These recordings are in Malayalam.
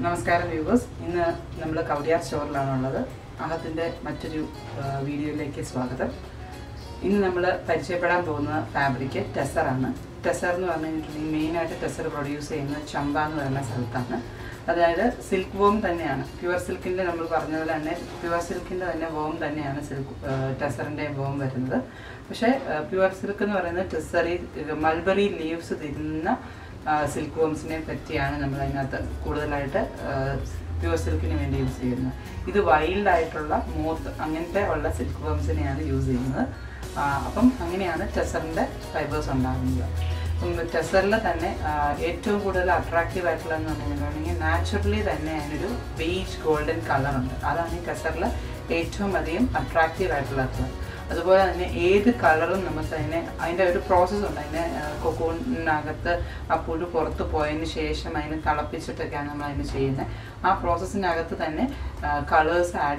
Namaskaram viewers, in the Namla Kowdiar store Lanada, Ahathinde Maturu video like his father. In Namla Pachepada Bona fabricate, Tussar. Tussar main at a Tussar produce in the Chamban Lana Saltana. Other silkworm than pure silk in the number Parnell and pure silk in the worm than a silk Tussar and a worm with another. Pure silk or another Tussar mulberry leaves within. Silkworms ने पत्तियाँ pure silk use wild moth silkworms use Tussar fibers Tussar attractive naturally beige golden color Tussar attractive as well as any color on the process on a cocoon nagata, a pudu porto pointation, and color picture taganamine. Our process in Agatha colors add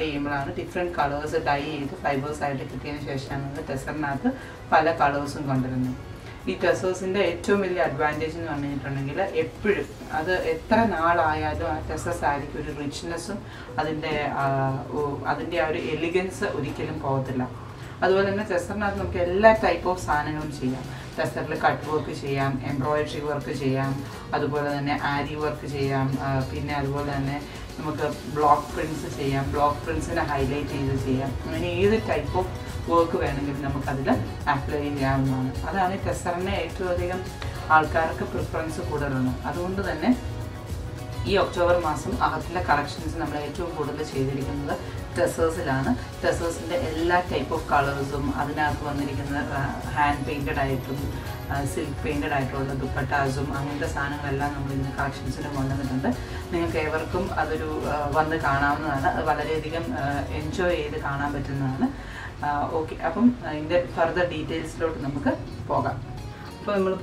different colors, dye, fibers added and the Tussar pala colors and content. It Tussars in the 2 million advantage in one Tranagilla, a pretty other ethanal Tussars adequate richness, other elegance, Uriculum Pautilla. As well as Tussar type of Sananum Tussar cut work, embroidery work, Adi work, Pinal, block prints and highlight is type of work Tussar in October, we have collections in the Tussars. Tussars in all types of colors, hand painted items, silk painted items, dupattas, and the collections. You can enjoy the further details. Now we will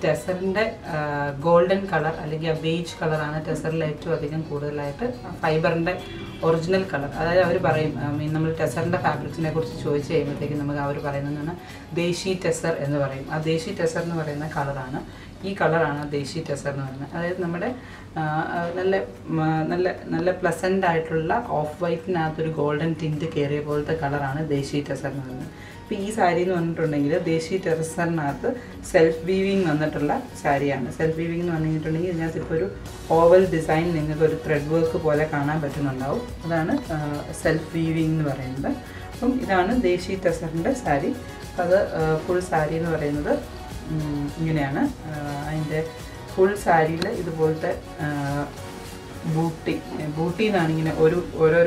Tussar golden color or beige color Tussar fiber original color. That is Tussar fabrics Deshi Tussar color. This color is Tussar. That is pleasant off-white golden tint color Deshi Tussar. This saree is self-weaving. Self-weaving is an oval design with threadwork. That is self-weaving. This is Tussar saree. Full saree is full saree. Booty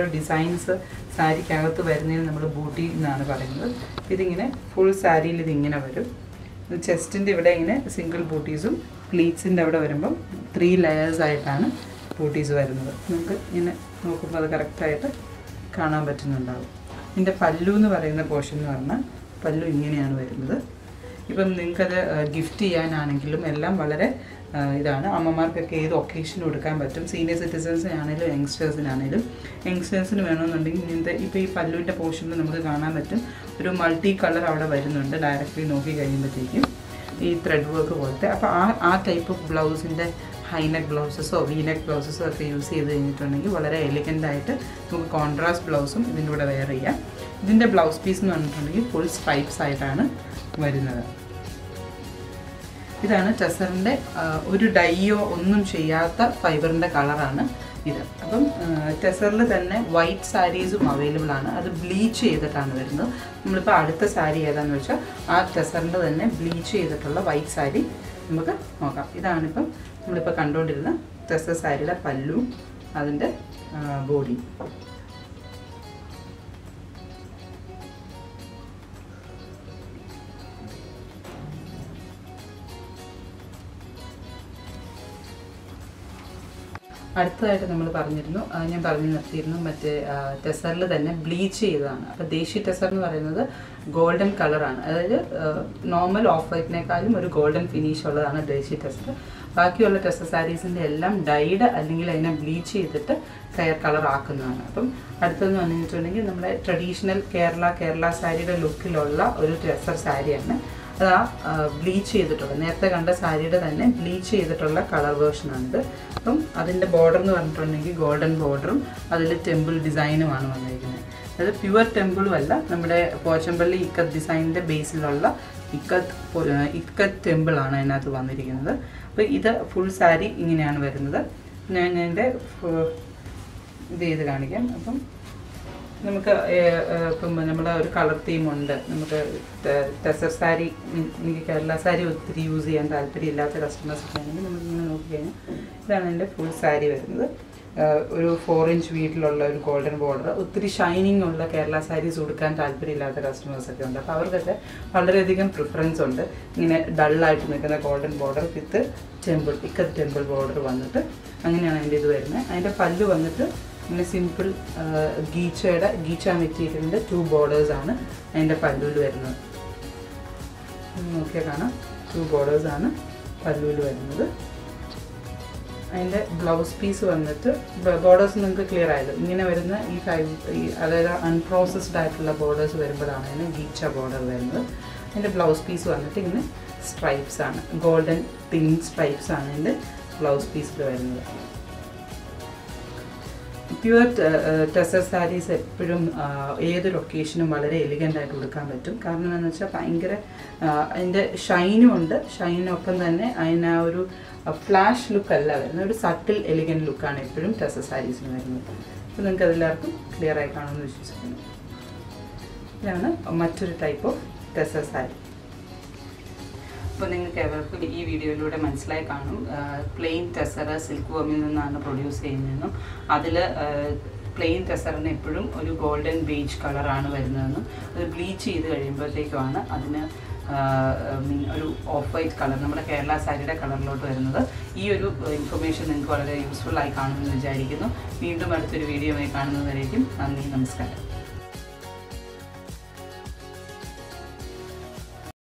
designs saree kagathu varunna booty ennaanu parayunnathu idigine full saree il idingena varum chest inde ivide ingane single booties um pleats inde avade varumbum 3 layers aayitana booties varunnathu namukku ingane nokkumbol adu correct aayittu kaanan pattunnundavum inde pallu nu parayuna portion nu varna pallu ingeneyaanu varunnathu ippum ningalku adu gift cheyananengilum ellam valare ഇതാണ് അമ്മമാർക്കൊക്കെ ഏത് ഒക്കേഷൻ എടുക്കാൻ പറ്റും സീനിയർ സിറ്റിസൻസ് ആണെങ്കിലും യങ്സ്റ്റേഴ്സിന് ആണെങ്കിലും യങ്സ്റ്റേഴ്സിന് വേണമെന്നുണ്ടെങ്കിൽ ഇപ്പോ ഈ പല്ലുവിന്റെ പോർഷനിൽ നമുക്ക് കാണാൻ പറ്റും ഒരു മൾട്ടി കളർ അവിടെ വരുന്നുണ്ട് ഡയറക്റ്റ്ലി നോക്കി കഴിയുമ്പോഴേക്കും ഈ ത്രെഡ് വർക്ക് പോലത്തെ അപ്പോൾ ആ ടൈപ്പ് ഓഫ് ബ്ലൗസിന്റെ ഹൈ നെക്ക് ബ്ലൗസസോ വി നെക്ക് ബ്ലൗസസോ ഒക്കെ യൂസ് ചെയ്തു കഴിഞ്ഞിട്ടുണ്ടെങ്കിൽ വളരെ എലഗന്റ് ആയിട്ട് നമുക്ക് കോൺട്രാസ്റ്റ് ബ്ലൗസും ഇതിന്റെ കൂടെ വെയർ ചെയ്യാം ഇതിന്റെ ബ്ലൗസ് പീസ് എന്ന് പറഞ്ഞിട്ടുണ്ടെങ്കിൽ ഫുൾ സ്ട്രൈപ്സ് ആയിട്ടാണ് വരുന്നത് This is Tussar dye or fiber color. Tussar white sarees available. That is bleach. We have a saree Tussar bleach white saree. This is controlled Tussar saree pallu and body. അടുത്തതായിട്ട് നമ്മൾ പറഞ്ഞിരുന്നു ഞാൻ പറഞ്ഞു നിർത്തിയിരുന്നു മറ്റേ ടെസറിൽ തന്നെ ബ്ലീച്ച് ചെയ്തതാണ് അപ്പോൾ ദേശി ടെസർ എന്ന് പറയുന്നത് ഗോൾഡൻ കളർ ആണ് അതായത് നോർമൽ ഓഫ് വൈറ്റിനേക്കാളും ഒരു ഗോൾഡൻ ഫിനിഷ് ഉള്ളതാണ് ദേശി ടെസർ ബാക്കിയുള്ള ടെസർ സാരീസിന്റെ എല്ലാം ഡൈഡ് അല്ലെങ്കിൽ അതിനെ ബ്ലീച്ച് ചെയ്തിട്ട് ഫെയർ കളർ ആക്കുന്നതാണ് അപ്പോൾ അടുത്തന്ന് പറഞ്ഞിട്ടുണ്ടെങ്കിൽ നമ്മുടെ ട്രഡീഷണൽ കേരള സാരിയുടെ ലുക്കിലുള്ള ഒരു ടെസർ സാരിയാണ് bleach ചെയ്തിട്ടുള്ള നേരത്തെ കണ്ട സാരിയുടെ തന്നെ ബ്ലീച്ച് ചെയ്തിട്ടുള്ള കളർ വേർഷൻ ഉണ്ട്. അപ്പം അതിന്റെ ബോർഡർ എന്ന് പറഞ്ഞിട്ടുണ്ടെങ്കിൽ ഗോൾഡൻ ബോർഡറും അതിൽ ടെമ്പിൾ ഡിസൈനുമാണ് വന്നിരിക്കുന്നത്. അത് പ്യുവർ ടെമ്പിൾ അല്ല, നമ്മുടെ പോച്ചമ്പള്ളി ഇക്കത്ത് ഡിസൈനിന്റെ ബേസിലുള്ള ഇക്കത്ത് ടെമ്പിൾ ആണ് അതിനകത്ത് വന്നിരിക്കുന്നത്. അപ്പോൾ ഇത് ഫുൾ സാരി ഇങ്ങനെയാണ് വരുന്നത്. ഞാൻ എൻ്റെ ഇത് ചെയ്ത് കാണിക്കാം. അപ്പം നമുക്ക് ഇപ്പം നമ്മുടെ ഒരു കളർ തീമുണ്ട്. നമുക്ക് ടെസർ സാരി, എനിക്ക് കേരള സാരി ഒത്തിരി യൂസ് ചെയ്യാൻ താല്പര്യമില്ലാത്ത കസ്റ്റമേഴ്സൊക്കെ ആണെങ്കിൽ നമ്മളിങ്ങനെ നോക്കിക്കഴിഞ്ഞാൽ ഇതാണ് എൻ്റെ ഫുൾ സാരി വരുന്നത്. ഒരു 4 inch വീട്ടിലുള്ള ഒരു ഗോൾഡൻ ബോർഡർ. ഒത്തിരി ഷൈനിങ് ഉള്ള കേരള സാരീസ് കൊടുക്കാൻ താല്പര്യമില്ലാത്ത കസ്റ്റമേഴ്സൊക്കെ ഉണ്ട്. അപ്പോൾ അവർക്കൊക്കെ വളരെയധികം പ്രിഫറൻസ് ഉണ്ട് ഇങ്ങനെ ഡള്ളായിട്ട് നിൽക്കുന്ന golden border with temple ikat temple border വന്നിട്ട് അങ്ങനെയാണ് അതിൻ്റെ ഇത് വരുന്നത്. അതിൻ്റെ പല്ല് വന്നിട്ട് ഇങ്ങനെ സിമ്പിൾ ഗീച്ചയുടെ ഗീച്ച മെറ്റീരിയലിൻ്റെ 2 borders ആണ് അതിൻ്റെ പല്ലുവിൽ വരുന്നത്. നോക്കിയാൽ കാണാം 2 borders ആണ് പല്ലുവിൽ വരുന്നത്. അതിൻ്റെ ബ്ലൗസ് പീസ് വന്നിട്ട് ബോർഡേഴ്സ് നിങ്ങൾക്ക് ക്ലിയർ ആയത് ഇങ്ങനെ വരുന്ന ഈ 5, അതായത് അൺപ്രോസസ്ഡ് ആയിട്ടുള്ള ബോർഡേഴ്സ് വരുമ്പോഴാണ് അതിന് ഗീച്ച ബോർഡർ വരുന്നത്. അതിൻ്റെ ബ്ലൗസ് പീസ് വന്നിട്ട് ഇങ്ങനെ സ്ട്രൈപ്സ് ആണ്, ഗോൾഡൻ തിൻ സ്ട്രൈപ്സ് ആണ് അതിൻ്റെ ബ്ലൗസ് പീസിൽ വരുന്നത്. പ്യുവർ ടെസർ സാരീസ് എപ്പോഴും ഏതൊരു ഒക്കേഷനും വളരെ എലിഗൻ്റായിട്ട് കൊടുക്കാൻ പറ്റും. കാരണം എന്താണെന്ന് വെച്ചാൽ ഭയങ്കര അതിൻ്റെ ഷൈനും ഉണ്ട്, ഷൈനൊപ്പം തന്നെ അതിന് ആ ഒരു ഫ്ലാഷ് ലുക്കല്ല വരുന്നത്, ഒരു സട്ടിൽ എലിഗൻ്റ് ലുക്കാണ് എപ്പോഴും ടെസർ സാരീസിന് വരുന്നത്. അപ്പോൾ നിങ്ങൾക്ക് അതെല്ലാവർക്കും ക്ലിയർ ആയി കാണുമെന്ന് വിശ്വസിക്കുന്നു. ഇതാണ് മറ്റൊരു ടൈപ്പ് ഓഫ് ടെസർ സാരി. അപ്പോൾ നിങ്ങൾക്ക് എവർക്കും ഈ വീഡിയോയിലൂടെ മനസ്സിലായി കാണും പ്ലെയിൻ ടെസർ സിൽക്ക് വർമിൽ നിന്നാണ് പ്രൊഡ്യൂസ് ചെയ്യുന്നതെന്നും അതിൽ പ്ലെയിൻ ടെസറിന് എപ്പോഴും ഒരു ഗോൾഡൻ ബേജ് കളറാണ് വരുന്നതെന്നും അത് ബ്ലീച്ച് ചെയ്ത് കഴിയുമ്പോഴത്തേക്കുമാണ് അതിന് ഒരു ഓഫ് വൈറ്റ് കളർ നമ്മുടെ കേരള സാരിയുടെ കളറിലോട്ട് വരുന്നത്. ഈ ഒരു ഇൻഫർമേഷൻ നിങ്ങൾക്ക് വളരെ യൂസ്ഫുൾ ആയി കാണുമെന്ന് വിചാരിക്കുന്നു. വീണ്ടും അടുത്തൊരു വീഡിയോയുമായി കാണുന്നതായിരിക്കും. നന്ദി, നമസ്കാരം.